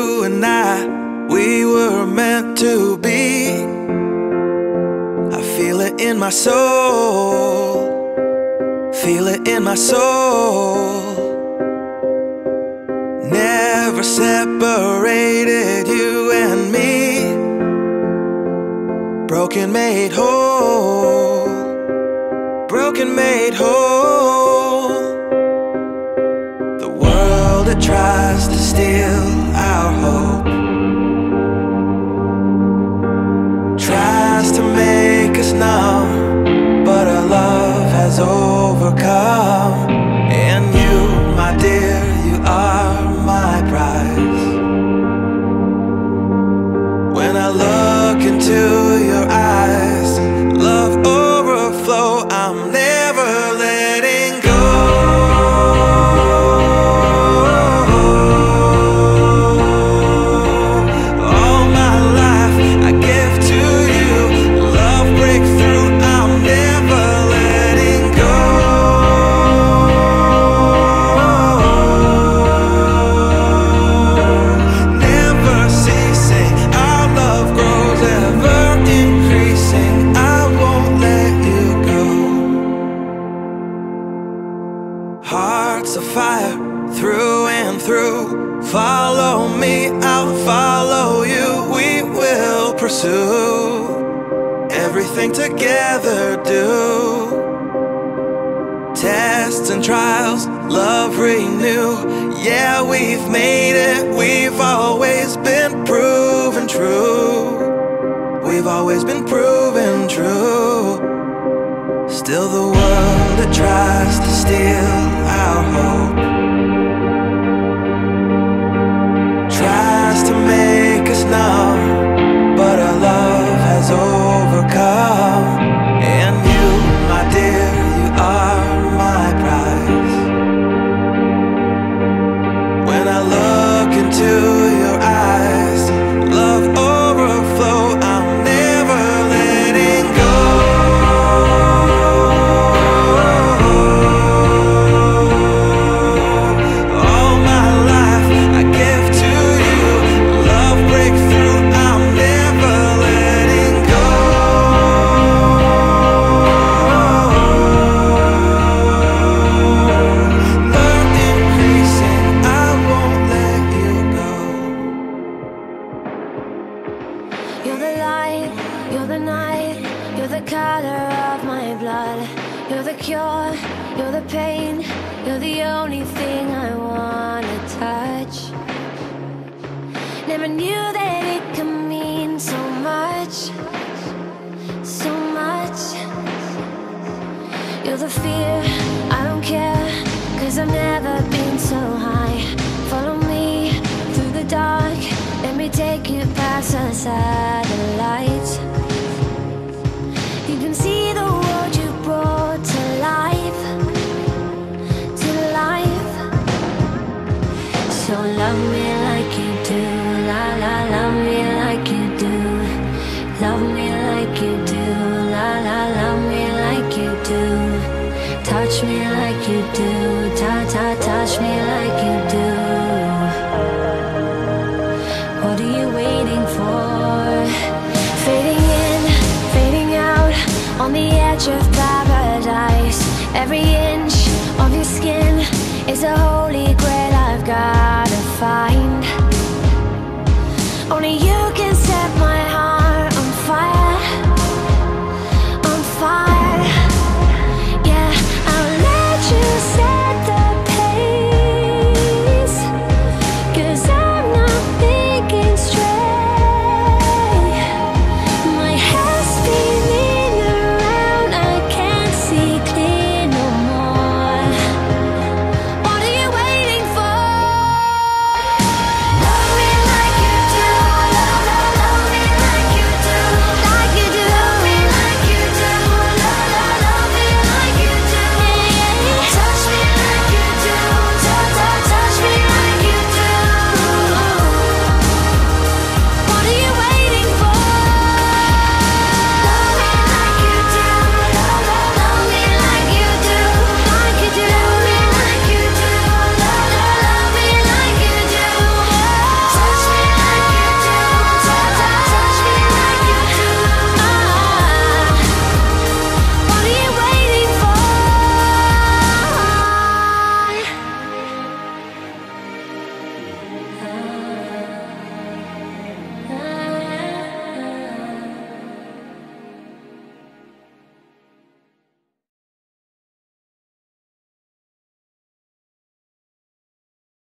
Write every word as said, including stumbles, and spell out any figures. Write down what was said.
you and I, we were meant to be. I feel it in my soul, feel it in my soul. Never separated, you and me. Broken made whole, broken made whole. The world that tries to steal our hope, tries to make us numb, but our love has overcome. And you, my dear, you are my prize. When I look into your eyes, love overflow, I'm never letting go. All my life I give to you. Love breakthrough, I'm never letting go. Hearts of fire, through and through. Follow me, I'll follow you. We will pursue everything together do. Tests and trials, love renew. Yeah, we've made it, we've always been proven true. We've always been proven true. Still the world that tries to steal our hope, tries to make us numb, but our love has overcome. And you, my dear, you are my prize. When I look into your eyes, love overflow, I'm never letting go. Only you can